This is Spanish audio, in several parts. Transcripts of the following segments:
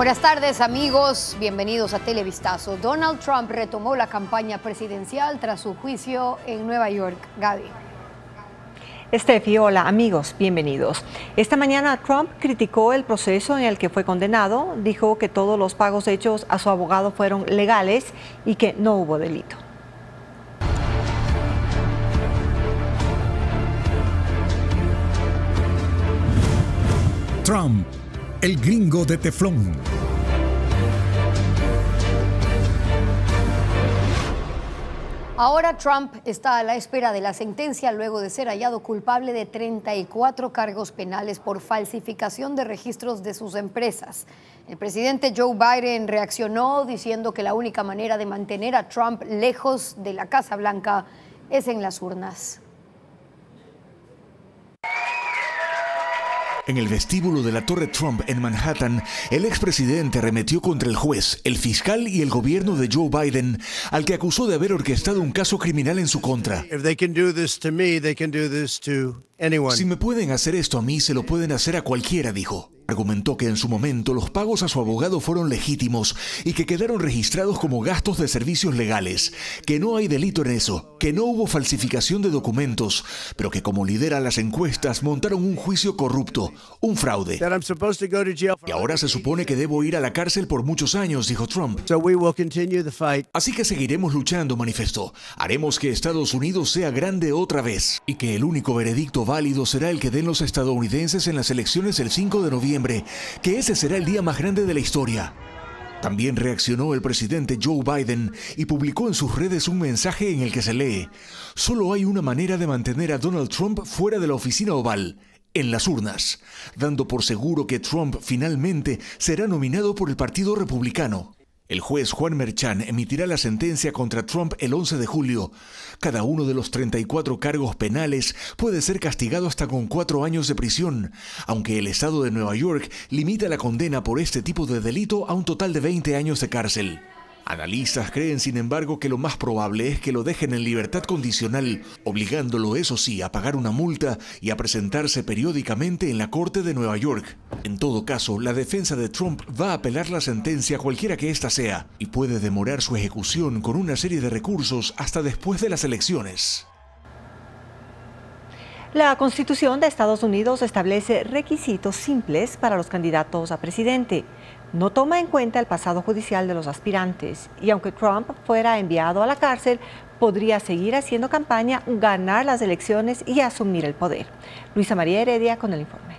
Buenas tardes, amigos. Bienvenidos a Televistazo. Donald Trump retomó la campaña presidencial tras su juicio en Nueva York. Gaby. Estefi, hola amigos, bienvenidos. Esta mañana Trump criticó el proceso en el que fue condenado, dijo que todos los pagos hechos a su abogado fueron legales y que no hubo delito. Trump, el gringo de teflón. Ahora Trump está a la espera de la sentencia luego de ser hallado culpable de 34 cargos penales por falsificación de registros de sus empresas. El presidente Joe Biden reaccionó diciendo que la única manera de mantener a Trump lejos de la Casa Blanca es en las urnas. En el vestíbulo de la Torre Trump en Manhattan, el expresidente arremetió contra el juez, el fiscal y el gobierno de Joe Biden, al que acusó de haber orquestado un caso criminal en su contra. Si me pueden hacer esto a mí, se lo pueden hacer a cualquiera, dijo. Argumentó que en su momento los pagos a su abogado fueron legítimos y que quedaron registrados como gastos de servicios legales, que no hay delito en eso, que no hubo falsificación de documentos, pero que como lidera las encuestas montaron un juicio corrupto, un fraude. Y ahora se supone que debo ir a la cárcel por muchos años, dijo Trump. Así que seguiremos luchando, manifestó. Haremos que Estados Unidos sea grande otra vez y que el único veredicto válido será el que den los estadounidenses en las elecciones el 5 de noviembre, que ese será el día más grande de la historia. También reaccionó el presidente Joe Biden y publicó en sus redes un mensaje en el que se lee: solo hay una manera de mantener a Donald Trump fuera de la oficina oval, en las urnas, dando por seguro que Trump finalmente será nominado por el Partido Republicano. El juez Juan Merchán emitirá la sentencia contra Trump el 11 de julio. Cada uno de los 34 cargos penales puede ser castigado hasta con 4 años de prisión, aunque el estado de Nueva York limita la condena por este tipo de delito a un total de 20 años de cárcel. Analistas creen, sin embargo, que lo más probable es que lo dejen en libertad condicional, obligándolo, eso sí, a pagar una multa y a presentarse periódicamente en la Corte de Nueva York. En todo caso, la defensa de Trump va a apelar la sentencia, cualquiera que ésta sea, y puede demorar su ejecución con una serie de recursos hasta después de las elecciones. La Constitución de Estados Unidos establece requisitos simples para los candidatos a presidente. No toma en cuenta el pasado judicial de los aspirantes y aunque Trump fuera enviado a la cárcel, podría seguir haciendo campaña, ganar las elecciones y asumir el poder. Luisa María Heredia con el informe.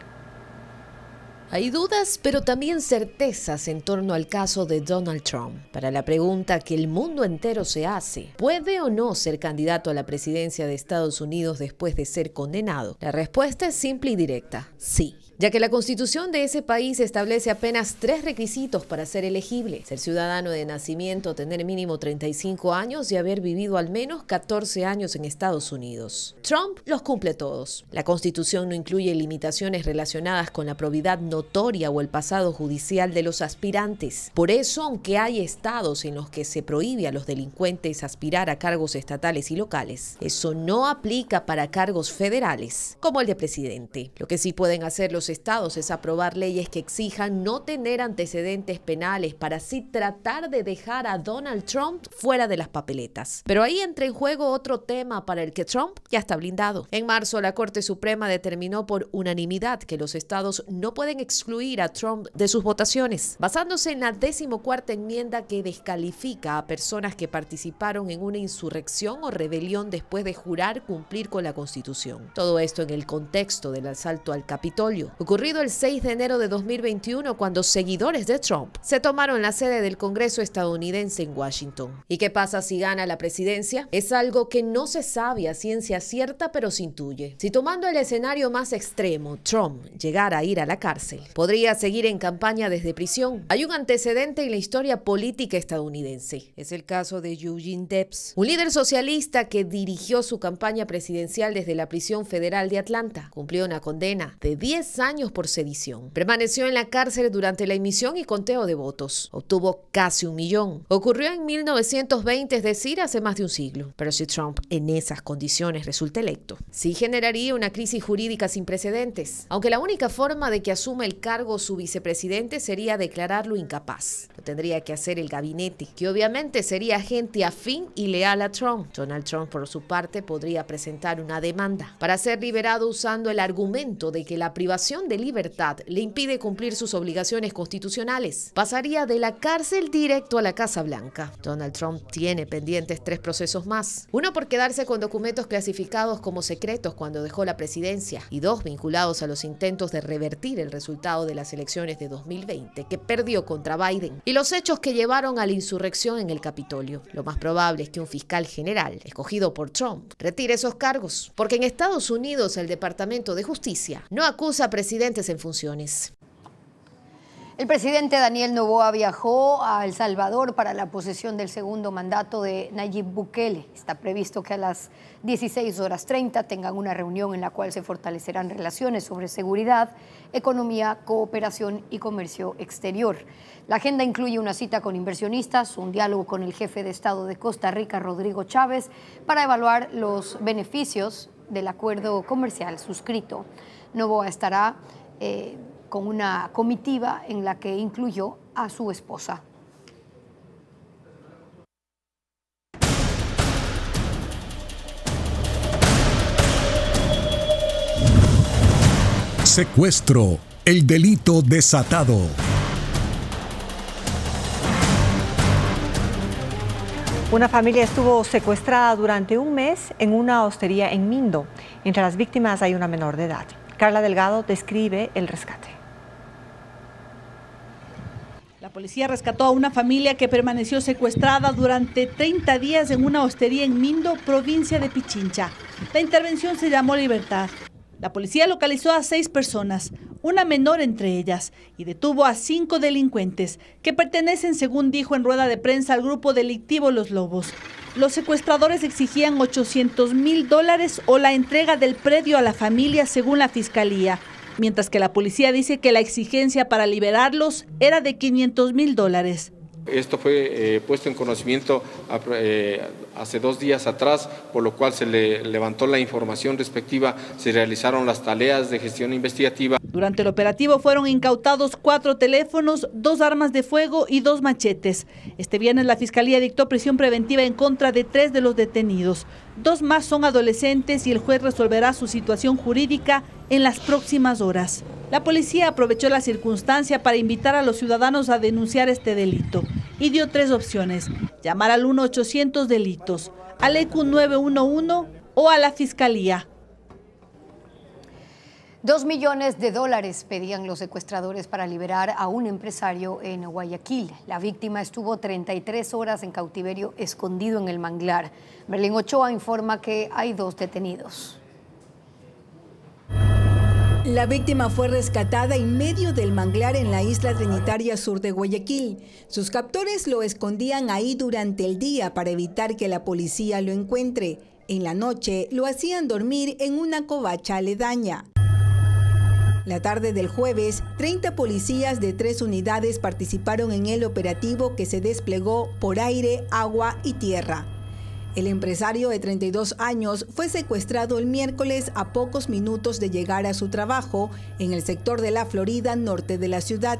Hay dudas, pero también certezas en torno al caso de Donald Trump. Para la pregunta que el mundo entero se hace, ¿puede o no ser candidato a la presidencia de Estados Unidos después de ser condenado? La respuesta es simple y directa, sí. Ya que la Constitución de ese país establece apenas 3 requisitos para ser elegible: ser ciudadano de nacimiento, tener mínimo 35 años y haber vivido al menos 14 años en Estados Unidos. Trump los cumple todos. La Constitución no incluye limitaciones relacionadas con la probidad notoria o el pasado judicial de los aspirantes. Por eso, aunque hay estados en los que se prohíbe a los delincuentes aspirar a cargos estatales y locales, eso no aplica para cargos federales, como el de presidente. Lo que sí pueden hacer los estados es aprobar leyes que exijan no tener antecedentes penales para así tratar de dejar a Donald Trump fuera de las papeletas. Pero ahí entra en juego otro tema para el que Trump ya está blindado. En marzo, la Corte Suprema determinó por unanimidad que los estados no pueden excluir a Trump de sus votaciones, basándose en la 14ª enmienda que descalifica a personas que participaron en una insurrección o rebelión después de jurar cumplir con la Constitución. Todo esto en el contexto del asalto al Capitolio, ocurrido el 6 de enero de 2021, cuando seguidores de Trump se tomaron la sede del Congreso estadounidense en Washington. ¿Y qué pasa si gana la presidencia? Es algo que no se sabe a ciencia cierta, pero se intuye. Si tomando el escenario más extremo, Trump llegara a ir a la cárcel, podría seguir en campaña desde prisión. Hay un antecedente en la historia política estadounidense. Es el caso de Eugene Debs, un líder socialista que dirigió su campaña presidencial desde la prisión federal de Atlanta. Cumplió una condena de 10 años años por sedición. Permaneció en la cárcel durante la emisión y conteo de votos. Obtuvo casi 1 millón. Ocurrió en 1920, es decir, hace más de un siglo. Pero si Trump en esas condiciones resulta electo, sí generaría una crisis jurídica sin precedentes. Aunque la única forma de que asuma el cargo su vicepresidente sería declararlo incapaz. Lo tendría que hacer el gabinete, que obviamente sería gente afín y leal a Trump. Donald Trump, por su parte, podría presentar una demanda para ser liberado usando el argumento de que la privación de libertad le impide cumplir sus obligaciones constitucionales. Pasaría de la cárcel directo a la Casa Blanca. Donald Trump tiene pendientes 3 procesos más. Uno por quedarse con documentos clasificados como secretos cuando dejó la presidencia y 2 vinculados a los intentos de revertir el resultado de las elecciones de 2020 que perdió contra Biden y los hechos que llevaron a la insurrección en el Capitolio. Lo más probable es que un fiscal general escogido por Trump retire esos cargos, porque en Estados Unidos el Departamento de Justicia no acusa a presidentes en funciones. El presidente Daniel Noboa viajó a El Salvador para la posesión del segundo mandato de Nayib Bukele. Está previsto que a las 16:30 tengan una reunión en la cual se fortalecerán relaciones sobre seguridad, economía, cooperación y comercio exterior. La agenda incluye una cita con inversionistas, un diálogo con el jefe de Estado de Costa Rica, Rodrigo Chávez, para evaluar los beneficios del acuerdo comercial suscrito. Noboa estará con una comitiva en la que incluyó a su esposa. Secuestro, el delito desatado. Una familia estuvo secuestrada durante 1 mes en una hostería en Mindo. Entre las víctimas hay una menor de edad. Carla Delgado describe el rescate. La policía rescató a una familia que permaneció secuestrada durante 30 días en una hostería en Mindo, provincia de Pichincha. La intervención se llamó Libertad. La policía localizó a 6 personas, una menor entre ellas, y detuvo a 5 delincuentes que pertenecen, según dijo en rueda de prensa, al grupo delictivo Los Lobos. Los secuestradores exigían $800.000 o la entrega del predio a la familia, según la fiscalía, mientras que la policía dice que la exigencia para liberarlos era de $500.000. Esto fue puesto en conocimiento hace 2 días atrás, por lo cual se le levantó la información respectiva, se realizaron las tareas de gestión investigativa. Durante el operativo fueron incautados 4 teléfonos, 2 armas de fuego y 2 machetes. Este viernes la Fiscalía dictó prisión preventiva en contra de 3 de los detenidos. 2 más son adolescentes y el juez resolverá su situación jurídica en las próximas horas. La policía aprovechó la circunstancia para invitar a los ciudadanos a denunciar este delito y dio 3 opciones: llamar al 1-800-DELITOS, al EQ 911 o a la Fiscalía. $2 millones pedían los secuestradores para liberar a un empresario en Guayaquil. La víctima estuvo 33 horas en cautiverio escondido en el manglar. Berlín Ochoa informa que hay 2 detenidos. La víctima fue rescatada en medio del manglar en la isla trinitaria sur de Guayaquil. Sus captores lo escondían ahí durante el día para evitar que la policía lo encuentre. En la noche lo hacían dormir en una covacha aledaña. La tarde del jueves, 30 policías de 3 unidades participaron en el operativo que se desplegó por aire, agua y tierra. El empresario de 32 años fue secuestrado el miércoles a pocos minutos de llegar a su trabajo en el sector de la Florida, norte de la ciudad.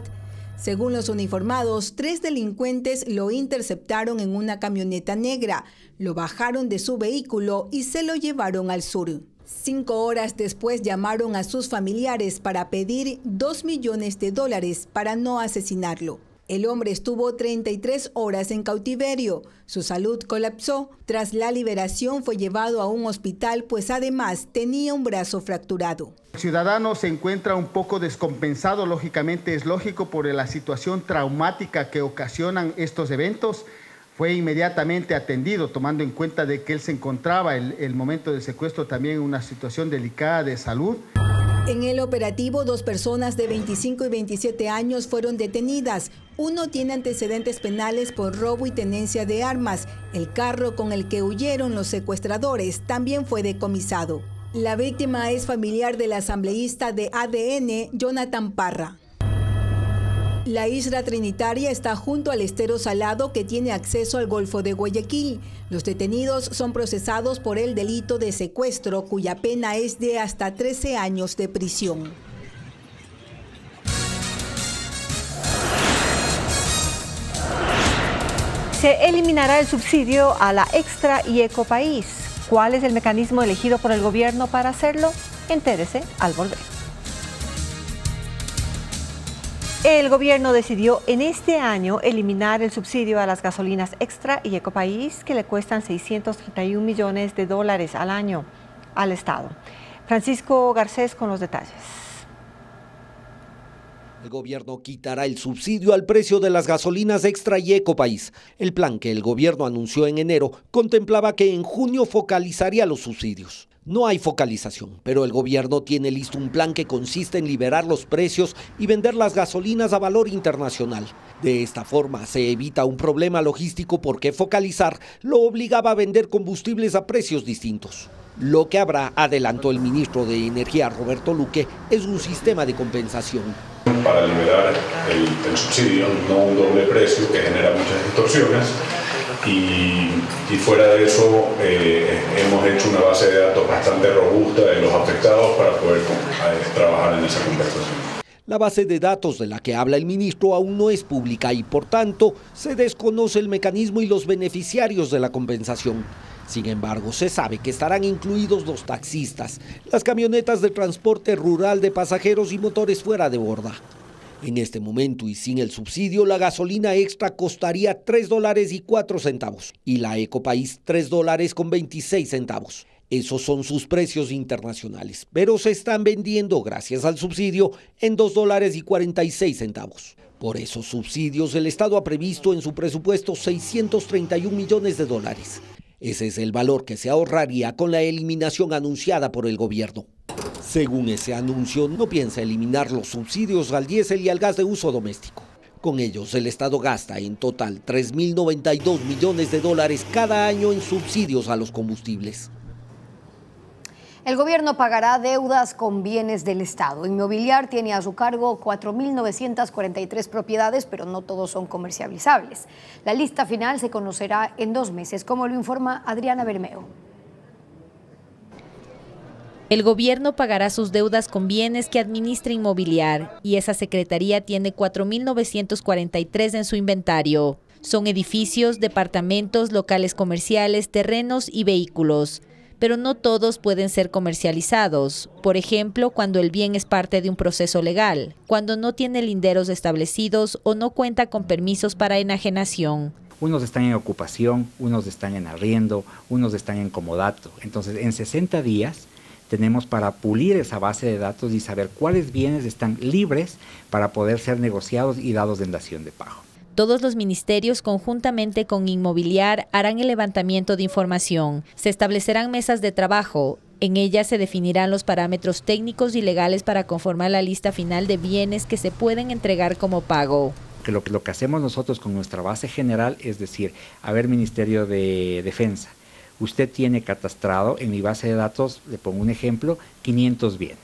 Según los uniformados, 3 delincuentes lo interceptaron en una camioneta negra, lo bajaron de su vehículo y se lo llevaron al sur. 5 horas después llamaron a sus familiares para pedir $2 millones para no asesinarlo. El hombre estuvo 33 horas en cautiverio. Su salud colapsó. Tras la liberación fue llevado a un hospital, pues además tenía un brazo fracturado. El ciudadano se encuentra un poco descompensado, lógicamente es lógico, por la situación traumática que ocasionan estos eventos. Fue inmediatamente atendido, tomando en cuenta de que él se encontraba el momento del secuestro también en una situación delicada de salud. En el operativo, 2 personas de 25 y 27 años fueron detenidas. Uno tiene antecedentes penales por robo y tenencia de armas. El carro con el que huyeron los secuestradores también fue decomisado. La víctima es familiar del asambleísta de ADN, Jonathan Parra. La isla Trinitaria está junto al estero Salado que tiene acceso al Golfo de Guayaquil. Los detenidos son procesados por el delito de secuestro, cuya pena es de hasta 13 años de prisión. Se eliminará el subsidio a la Extra y Ecopaís. ¿Cuál es el mecanismo elegido por el gobierno para hacerlo? Entérese al volver. El gobierno decidió en este año eliminar el subsidio a las gasolinas Extra y Ecopaís, que le cuestan $631 millones al año al Estado. Francisco Garcés con los detalles. El gobierno quitará el subsidio al precio de las gasolinas Extra y Ecopaís. El plan que el gobierno anunció en enero contemplaba que en junio focalizaría los subsidios. No hay focalización, pero el gobierno tiene listo un plan que consiste en liberar los precios y vender las gasolinas a valor internacional. De esta forma se evita un problema logístico porque focalizar lo obligaba a vender combustibles a precios distintos. Lo que habrá, adelantó el ministro de Energía Roberto Luque, es un sistema de compensación. Para liberar el subsidio, no un doble precio que genera muchas distorsiones. Y fuera de eso hemos hecho una base de datos bastante robusta de los afectados para poder trabajar en esa conversación. La base de datos de la que habla el ministro aún no es pública y por tanto se desconoce el mecanismo y los beneficiarios de la compensación. Sin embargo, se sabe que estarán incluidos los taxistas, las camionetas de transporte rural de pasajeros y motores fuera de borda. En este momento y sin el subsidio, la gasolina Extra costaría $3.04 y la Ecopaís $3.26. Esos son sus precios internacionales, pero se están vendiendo gracias al subsidio en $2.46. Por esos subsidios, el Estado ha previsto en su presupuesto $631 millones. Ese es el valor que se ahorraría con la eliminación anunciada por el gobierno. Según ese anuncio, no piensa eliminar los subsidios al diésel y al gas de uso doméstico. Con ellos, el Estado gasta en total $3.092 millones cada año en subsidios a los combustibles. El gobierno pagará deudas con bienes del Estado. Inmobiliar tiene a su cargo 4.943 propiedades, pero no todos son comercializables. La lista final se conocerá en 2 meses, como lo informa Adriana Bermeo. El gobierno pagará sus deudas con bienes que administra Inmobiliar y esa secretaría tiene 4.943 en su inventario. Son edificios, departamentos, locales comerciales, terrenos y vehículos, pero no todos pueden ser comercializados. Por ejemplo, cuando el bien es parte de un proceso legal, cuando no tiene linderos establecidos o no cuenta con permisos para enajenación. Unos están en ocupación, unos están en arriendo, unos están en comodato. Entonces, en 60 días... tenemos para pulir esa base de datos y saber cuáles bienes están libres para poder ser negociados y dados en dación de pago. Todos los ministerios conjuntamente con Inmobiliar harán el levantamiento de información. Se establecerán mesas de trabajo. En ellas se definirán los parámetros técnicos y legales para conformar la lista final de bienes que se pueden entregar como pago. Que lo que hacemos nosotros con nuestra base general es decir, a ver, Ministerio de Defensa, usted tiene catastrado en mi base de datos, le pongo un ejemplo, 500 bienes.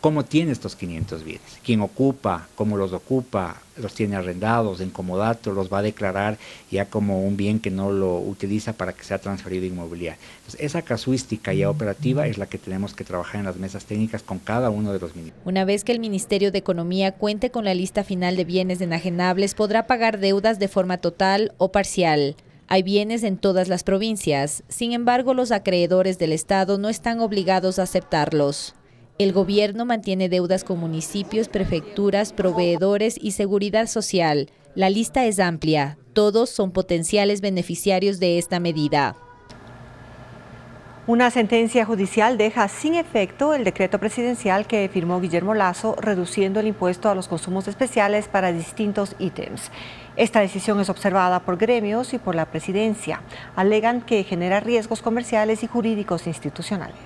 ¿Cómo tiene estos 500 bienes? ¿Quién ocupa? ¿Cómo los ocupa? ¿Los tiene arrendados, en comodato? ¿Los va a declarar ya como un bien que no lo utiliza para que sea transferido a Inmobiliar? Entonces, esa casuística ya operativa es la que tenemos que trabajar en las mesas técnicas con cada uno de los ministerios. Una vez que el Ministerio de Economía cuente con la lista final de bienes enajenables, podrá pagar deudas de forma total o parcial. Hay bienes en todas las provincias, sin embargo los acreedores del Estado no están obligados a aceptarlos. El gobierno mantiene deudas con municipios, prefecturas, proveedores y seguridad social. La lista es amplia, todos son potenciales beneficiarios de esta medida. Una sentencia judicial deja sin efecto el decreto presidencial que firmó Guillermo Lasso reduciendo el impuesto a los consumos especiales para distintos ítems. Esta decisión es observada por gremios y por la presidencia. Alegan que genera riesgos comerciales y jurídicos institucionales.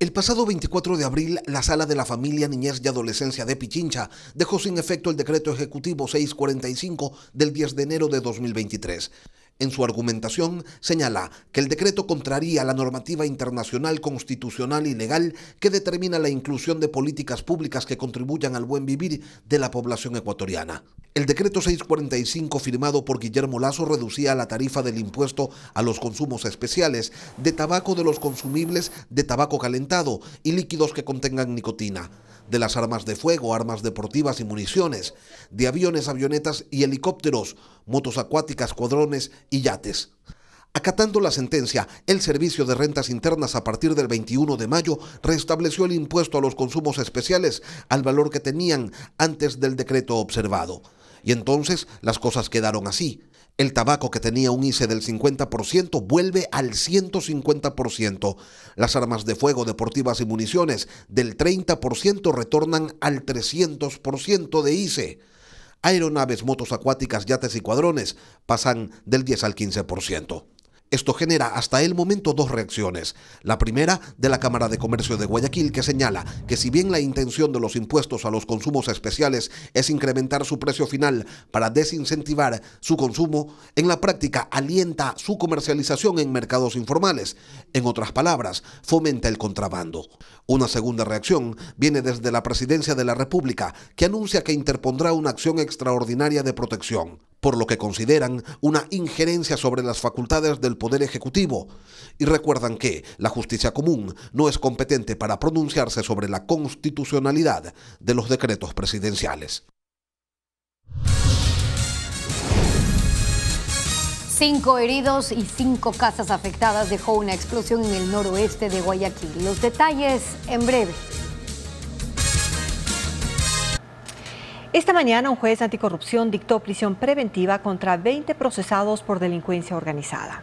El pasado 24 de abril, la Sala de la Familia, Niñez y Adolescencia de Pichincha dejó sin efecto el decreto ejecutivo 645 del 10 de enero de 2023. En su argumentación señala que el decreto contraría la normativa internacional, constitucional y legal que determina la inclusión de políticas públicas que contribuyan al buen vivir de la población ecuatoriana. El decreto 645 firmado por Guillermo Lasso reducía la tarifa del impuesto a los consumos especiales de tabaco de los consumibles de tabaco calentado y líquidos que contengan nicotina, de las armas de fuego, armas deportivas y municiones, de aviones, avionetas y helicópteros, motos acuáticas, cuadrones y yates. Acatando la sentencia, el Servicio de Rentas Internas a partir del 21 de mayo restableció el impuesto a los consumos especiales al valor que tenían antes del decreto observado. Y entonces las cosas quedaron así. El tabaco, que tenía un ICE del 50%, vuelve al 150%. Las armas de fuego, deportivas y municiones del 30% retornan al 300% de ICE. Aeronaves, motos acuáticas, yates y cuadrones pasan del 10 al 15%. Esto genera hasta el momento dos reacciones. La primera, de la Cámara de Comercio de Guayaquil, que señala que si bien la intención de los impuestos a los consumos especiales es incrementar su precio final para desincentivar su consumo, en la práctica alienta su comercialización en mercados informales. En otras palabras, fomenta el contrabando. Una segunda reacción viene desde la Presidencia de la República, que anuncia que interpondrá una acción extraordinaria de protección, por lo que consideran una injerencia sobre las facultades del Poder Ejecutivo, y recuerdan que la justicia común no es competente para pronunciarse sobre la constitucionalidad de los decretos presidenciales. 5 heridos y 5 casas afectadas dejó una explosión en el noroeste de Guayaquil. Los detalles en breve. Esta mañana un juez anticorrupción dictó prisión preventiva contra 20 procesados por delincuencia organizada.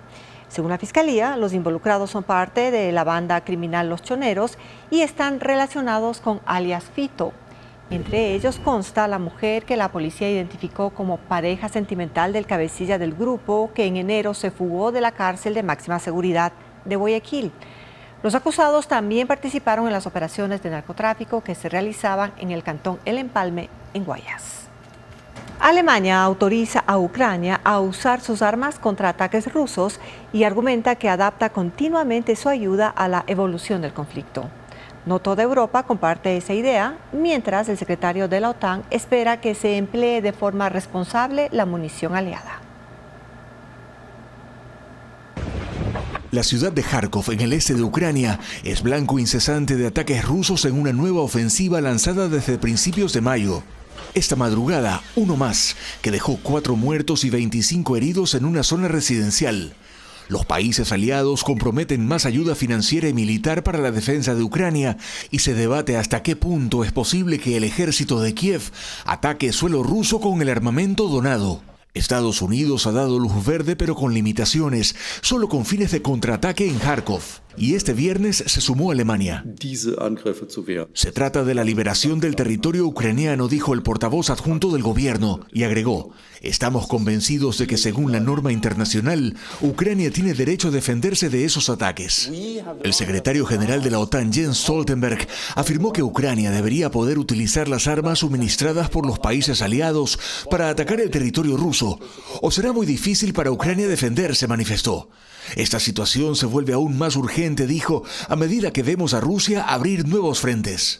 Según la Fiscalía, los involucrados son parte de la banda criminal Los Choneros y están relacionados con alias Fito. Entre ellos consta la mujer que la policía identificó como pareja sentimental del cabecilla del grupo, que en enero se fugó de la cárcel de máxima seguridad de Guayaquil. Los acusados también participaron en las operaciones de narcotráfico que se realizaban en el cantón El Empalme, en Guayas. Alemania autoriza a Ucrania a usar sus armas contra ataques rusos y argumenta que adapta continuamente su ayuda a la evolución del conflicto. No toda Europa comparte esa idea, mientras el secretario de la OTAN espera que se emplee de forma responsable la munición aliada. La ciudad de Kharkov, en el este de Ucrania, es blanco incesante de ataques rusos en una nueva ofensiva lanzada desde principios de mayo. Esta madrugada, uno más, que dejó 4 muertos y 25 heridos en una zona residencial. Los países aliados comprometen más ayuda financiera y militar para la defensa de Ucrania y se debate hasta qué punto es posible que el ejército de Kiev ataque suelo ruso con el armamento donado. Estados Unidos ha dado luz verde, pero con limitaciones, solo con fines de contraataque en Kharkov. Y este viernes se sumó Alemania. Se trata de la liberación del territorio ucraniano, dijo el portavoz adjunto del gobierno, y agregó: estamos convencidos de que según la norma internacional, Ucrania tiene derecho a defenderse de esos ataques. El secretario general de la OTAN, Jens Stoltenberg, afirmó que Ucrania debería poder utilizar las armas suministradas por los países aliados para atacar el territorio ruso, o será muy difícil para Ucrania defenderse, manifestó. Esta situación se vuelve aún más urgente, dijo, a medida que vemos a Rusia abrir nuevos frentes.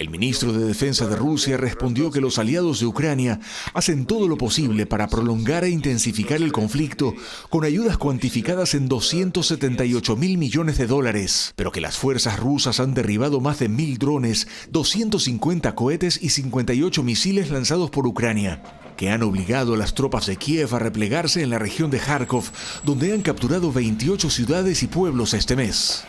El ministro de Defensa de Rusia respondió que los aliados de Ucrania hacen todo lo posible para prolongar e intensificar el conflicto con ayudas cuantificadas en 278 mil millones de dólares, pero que las fuerzas rusas han derribado más de 1.000 drones, 250 cohetes y 58 misiles lanzados por Ucrania, que han obligado a las tropas de Kiev a replegarse en la región de Kharkov, donde han capturado 28 ciudades y pueblos este mes.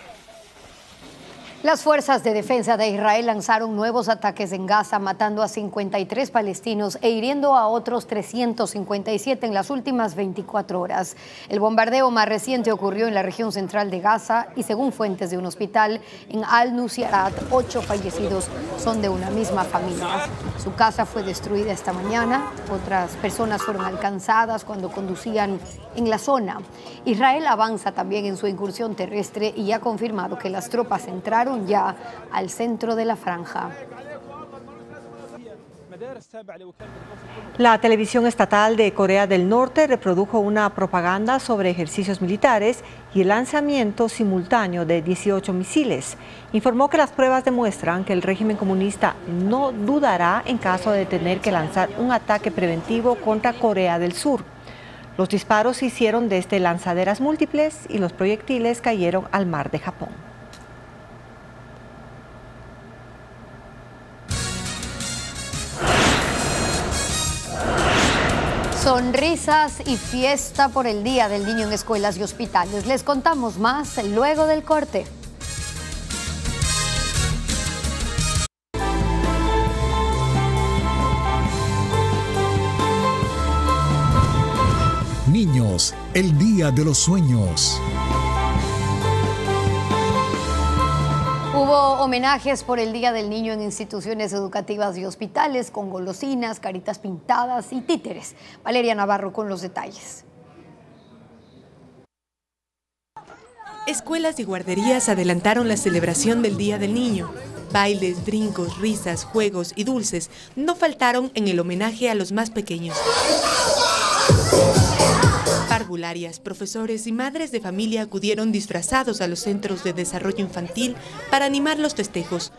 Las fuerzas de defensa de Israel lanzaron nuevos ataques en Gaza, matando a 53 palestinos e hiriendo a otros 357 en las últimas 24 horas. El bombardeo más reciente ocurrió en la región central de Gaza y, según fuentes de un hospital en Al-Nuseirat, 8 fallecidos son de una misma familia. Su casa fue destruida esta mañana. Otras personas fueron alcanzadas cuando conducían en la zona. Israel avanza también en su incursión terrestre y ha confirmado que las tropas entraron ya al centro de la franja. La televisión estatal de Corea del Norte reprodujo una propaganda sobre ejercicios militares y el lanzamiento simultáneo de 18 misiles. Informó que las pruebas demuestran que el régimen comunista no dudará en caso de tener que lanzar un ataque preventivo contra Corea del Sur. Los disparos se hicieron desde lanzaderas múltiples y los proyectiles cayeron al mar de Japón. Sonrisas y fiesta por el Día del Niño en escuelas y hospitales. Les contamos más luego del corte. Niños, el Día de los Sueños. Hubo homenajes por el Día del Niño en instituciones educativas y hospitales con golosinas, caritas pintadas y títeres. Valeria Navarro con los detalles. Escuelas y guarderías adelantaron la celebración del Día del Niño. Bailes, brincos, risas, juegos y dulces no faltaron en el homenaje a los más pequeños. Parvularias, profesores y madres de familia acudieron disfrazados a los centros de desarrollo infantil para animar los festejos.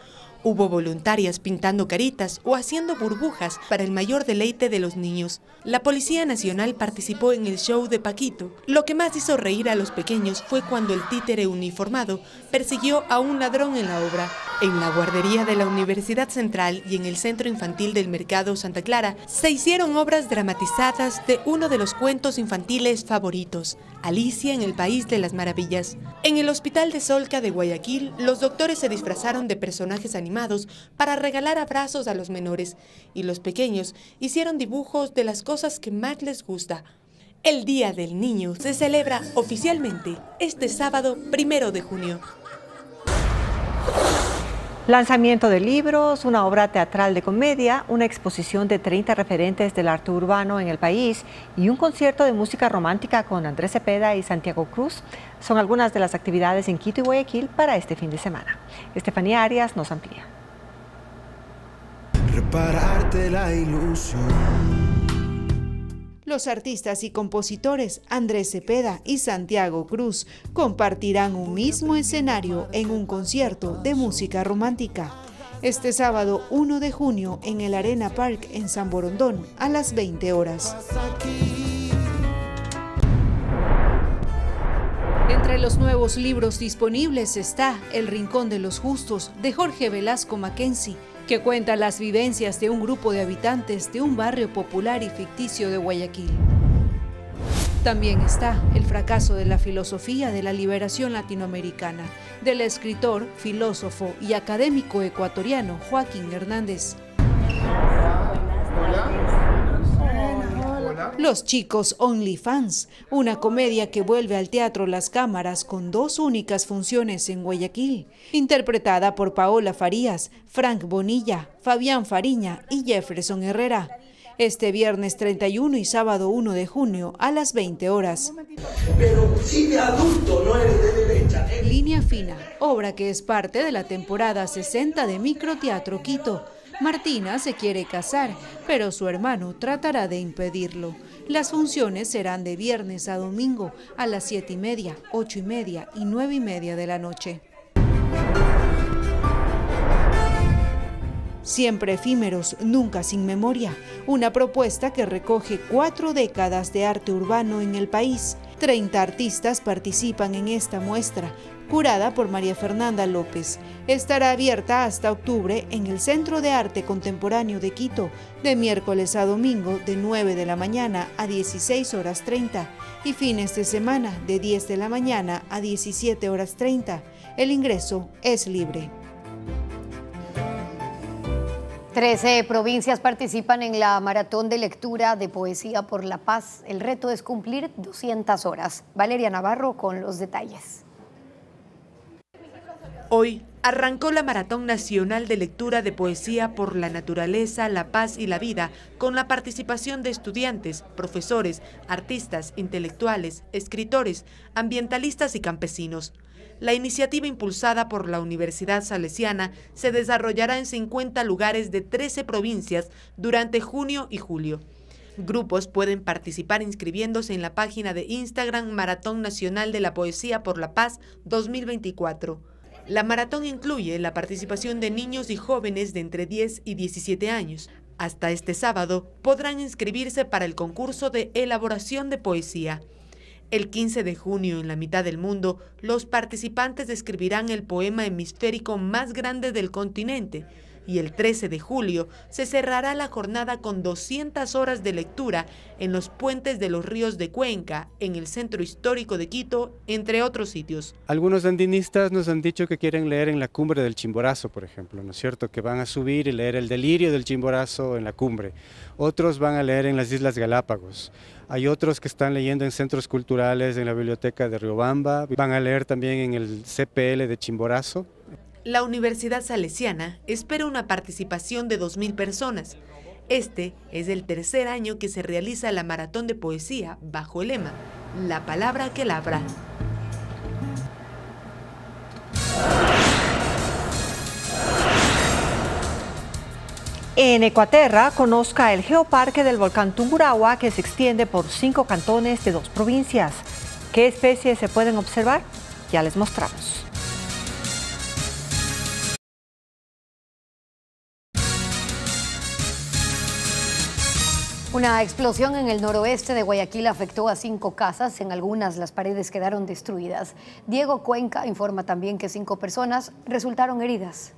Hubo voluntarias pintando caritas o haciendo burbujas para el mayor deleite de los niños. La Policía Nacional participó en el show de Paquito. Lo que más hizo reír a los pequeños fue cuando el títere uniformado persiguió a un ladrón en la obra. En la guardería de la Universidad Central y en el Centro Infantil del Mercado Santa Clara se hicieron obras dramatizadas de uno de los cuentos infantiles favoritos, Alicia en el País de las Maravillas. En el Hospital de Solca de Guayaquil, los doctores se disfrazaron de personajes animados para regalar abrazos a los menores y los pequeños hicieron dibujos de las cosas que más les gusta. El Día del Niño se celebra oficialmente este sábado 1 de junio. Lanzamiento de libros, una obra teatral de comedia, una exposición de 30 referentes del arte urbano en el país y un concierto de música romántica con Andrés Cepeda y Santiago Cruz son algunas de las actividades en Quito y Guayaquil para este fin de semana. Estefanía Arias nos amplía. Repararte la ilusión. Los artistas y compositores Andrés Cepeda y Santiago Cruz compartirán un mismo escenario en un concierto de música romántica. Este sábado 1 de junio en el Arena Park en San Borondón a las 20 horas. Entre los nuevos libros disponibles está El Rincón de los Justos de Jorge Velasco Mackenzie, que cuenta las vivencias de un grupo de habitantes de un barrio popular y ficticio de Guayaquil. También está El Fracaso de la Filosofía de la Liberación Latinoamericana, del escritor, filósofo y académico ecuatoriano Joaquín Hernández. Los Chicos OnlyFans, una comedia que vuelve al teatro Las Cámaras con 2 únicas funciones en Guayaquil, interpretada por Paola Farías, Frank Bonilla, Fabián Fariña y Jefferson Herrera. Este viernes 31 y sábado 1 de junio a las 20 horas. Pero si de adulto no eres de derecha. Línea Fina, obra que es parte de la temporada 60 de Microteatro Quito. Martina se quiere casar, pero su hermano tratará de impedirlo. Las funciones serán de viernes a domingo a las 7:30, 8:30 y 9:30 de la noche. Siempre efímeros, nunca sin memoria. Una propuesta que recoge 4 décadas de arte urbano en el país. 30 artistas participan en esta muestra, curada por María Fernanda López. Estará abierta hasta octubre en el Centro de Arte Contemporáneo de Quito, de miércoles a domingo de 9 de la mañana a 16:30 y fines de semana de 10 de la mañana a 17:30. El ingreso es libre. 13 provincias participan en la maratón de lectura de Poesía por la Paz. El reto es cumplir 200 horas. Valeria Navarro con los detalles. Hoy arrancó la Maratón Nacional de Lectura de Poesía por la Naturaleza, la Paz y la Vida, con la participación de estudiantes, profesores, artistas, intelectuales, escritores, ambientalistas y campesinos. La iniciativa impulsada por la Universidad Salesiana se desarrollará en 50 lugares de 13 provincias durante junio y julio. Grupos pueden participar inscribiéndose en la página de Instagram Maratón Nacional de la Poesía por la Paz 2024. La maratón incluye la participación de niños y jóvenes de entre 10 y 17 años. Hasta este sábado podrán inscribirse para el concurso de elaboración de poesía. El 15 de junio, en la mitad del mundo, los participantes escribirán el poema hemisférico más grande del continente, y el 13 de julio se cerrará la jornada con 200 horas de lectura en los puentes de los ríos de Cuenca, en el centro histórico de Quito, entre otros sitios. Algunos andinistas nos han dicho que quieren leer en la cumbre del Chimborazo, por ejemplo, ¿no es cierto? Que van a subir y leer el delirio del Chimborazo en la cumbre. Otros van a leer en las Islas Galápagos. Hay otros que están leyendo en centros culturales, en la biblioteca de Riobamba. Van a leer también en el CPL de Chimborazo. La Universidad Salesiana espera una participación de 2.000 personas. Este es el tercer año que se realiza la maratón de poesía bajo el lema La palabra que labra. En Ecuaterra, conozca el geoparque del volcán Tungurahua, que se extiende por 5 cantones de 2 provincias. ¿Qué especies se pueden observar? Ya les mostramos. Una explosión en el noroeste de Guayaquil afectó a 5 casas. En algunas las paredes quedaron destruidas. Diego Cuenca informa también que 5 personas resultaron heridas.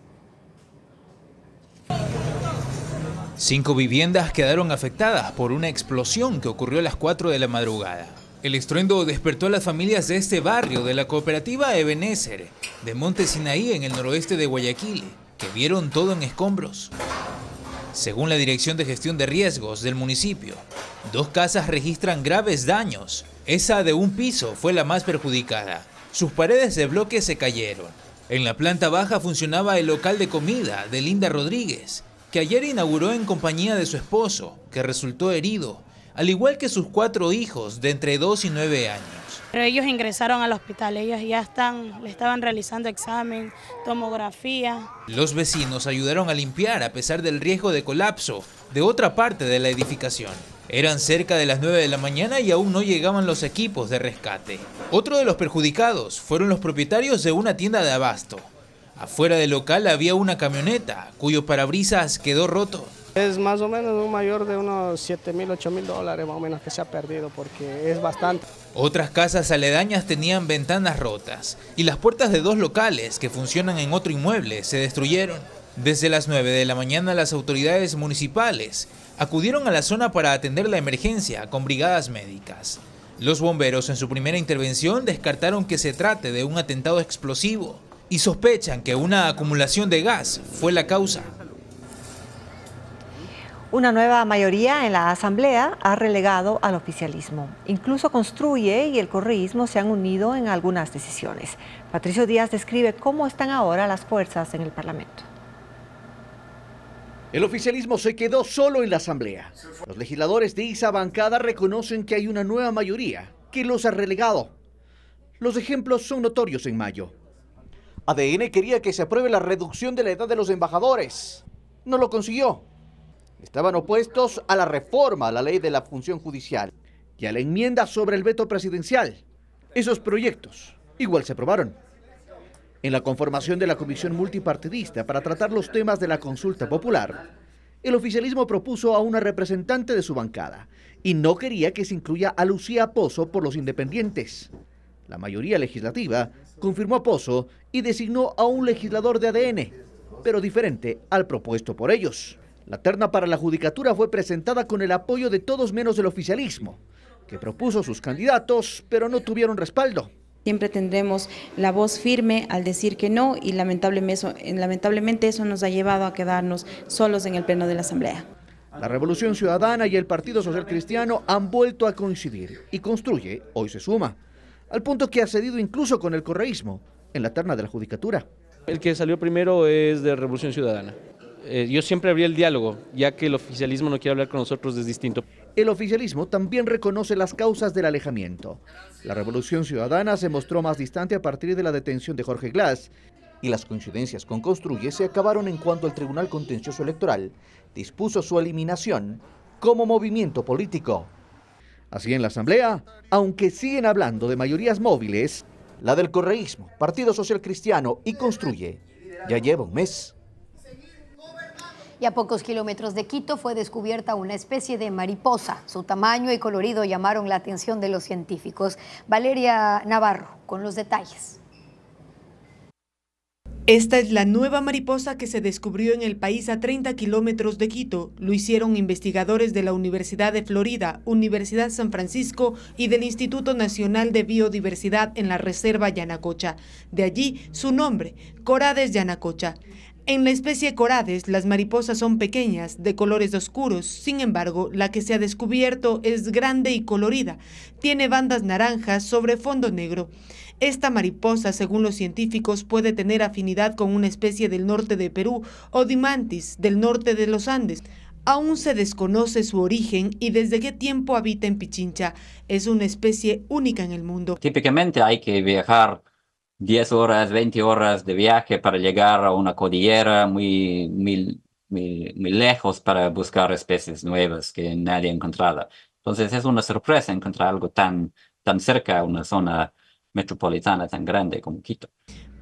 5 viviendas quedaron afectadas por una explosión que ocurrió a las 4 de la madrugada. El estruendo despertó a las familias de este barrio de la cooperativa Ebenezer, de Monte Sinaí, en el noroeste de Guayaquil, que vieron todo en escombros. Según la Dirección de Gestión de Riesgos del municipio, 2 casas registran graves daños. Esa de un piso fue la más perjudicada. Sus paredes de bloque se cayeron. En la planta baja funcionaba el local de comida de Linda Rodríguez, que ayer inauguró en compañía de su esposo, que resultó herido, al igual que sus 4 hijos de entre 2 y 9 años. Pero ellos ingresaron al hospital, ellos ya le estaban realizando examen, tomografía. Los vecinos ayudaron a limpiar a pesar del riesgo de colapso de otra parte de la edificación. Eran cerca de las 9 de la mañana y aún no llegaban los equipos de rescate. Otro de los perjudicados fueron los propietarios de una tienda de abasto. Afuera del local había una camioneta cuyo parabrisas quedó roto. Es más o menos un mayor de unos $7.000, $8.000 más o menos que se ha perdido, porque es bastante. Otras casas aledañas tenían ventanas rotas y las puertas de 2 locales que funcionan en otro inmueble se destruyeron. Desde las 9 de la mañana las autoridades municipales acudieron a la zona para atender la emergencia con brigadas médicas. Los bomberos en su primera intervención descartaron que se trate de un atentado explosivo y sospechan que una acumulación de gas fue la causa. Una nueva mayoría en la Asamblea ha relegado al oficialismo. Incluso Construye y el correísmo se han unido en algunas decisiones. Patricio Díaz describe cómo están ahora las fuerzas en el Parlamento. El oficialismo se quedó solo en la Asamblea. Los legisladores de esa bancada reconocen que hay una nueva mayoría que los ha relegado. Los ejemplos son notorios en mayo. ADN quería que se apruebe la reducción de la edad de los embajadores. No lo consiguió. Estaban opuestos a la reforma a la ley de la función judicial y a la enmienda sobre el veto presidencial. Esos proyectos igual se aprobaron. En la conformación de la comisión multipartidista para tratar los temas de la consulta popular, el oficialismo propuso a una representante de su bancada y no quería que se incluya a Lucía Pozo por los independientes. La mayoría legislativa confirmó a Pozo y designó a un legislador de ADN, pero diferente al propuesto por ellos. La terna para la judicatura fue presentada con el apoyo de todos menos del oficialismo, que propuso sus candidatos, pero no tuvieron respaldo. Siempre tendremos la voz firme al decir que no, y lamentablemente eso nos ha llevado a quedarnos solos en el pleno de la Asamblea. La Revolución Ciudadana y el Partido Social Cristiano han vuelto a coincidir, y Construye hoy se suma, al punto que ha cedido incluso con el correísmo en la terna de la judicatura. El que salió primero es de Revolución Ciudadana. Yo siempre abría el diálogo, ya que el oficialismo no quiere hablar con nosotros, es distinto. el oficialismo también reconoce las causas del alejamiento. La Revolución Ciudadana se mostró más distante a partir de la detención de Jorge Glass, y las coincidencias con Construye se acabaron en cuanto el Tribunal Contencioso Electoral dispuso su eliminación como movimiento político. Así, en la Asamblea, aunque siguen hablando de mayorías móviles, la del correísmo, Partido Social Cristiano y Construye ya lleva un mes. Y a pocos kilómetros de Quito fue descubierta una especie de mariposa. Su tamaño y colorido llamaron la atención de los científicos. Valeria Navarro con los detalles. Esta es la nueva mariposa que se descubrió en el país a 30 kilómetros de Quito. Lo hicieron investigadores de la Universidad de Florida, Universidad San Francisco y del Instituto Nacional de Biodiversidad en la Reserva Yanacocha. De allí su nombre, Corades yanacocha. En la especie Corades, las mariposas son pequeñas, de colores oscuros. Sin embargo, la que se ha descubierto es grande y colorida. Tiene bandas naranjas sobre fondo negro. Esta mariposa, según los científicos, puede tener afinidad con una especie del norte de Perú o Dimantis, del norte de los Andes. Aún se desconoce su origen y desde qué tiempo habita en Pichincha. Es una especie única en el mundo. Típicamente hay que viajar 10 horas, 20 horas de viaje para llegar a una cordillera muy lejos para buscar especies nuevas que nadie ha encontrado. Entonces es una sorpresa encontrar algo tan cerca a una zona metropolitana tan grande como Quito.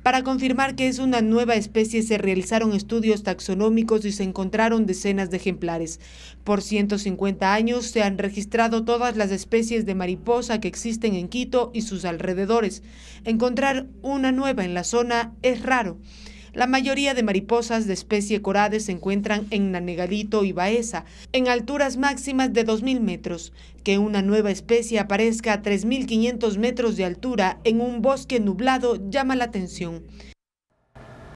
Para confirmar que es una nueva especie se realizaron estudios taxonómicos y se encontraron decenas de ejemplares. Por 150 años se han registrado todas las especies de mariposa que existen en Quito y sus alrededores. Encontrar una nueva en la zona es raro. La mayoría de mariposas de especie Corades se encuentran en Nanegalito y Baeza, en alturas máximas de 2.000 metros. Que una nueva especie aparezca a 3.500 metros de altura en un bosque nublado llama la atención.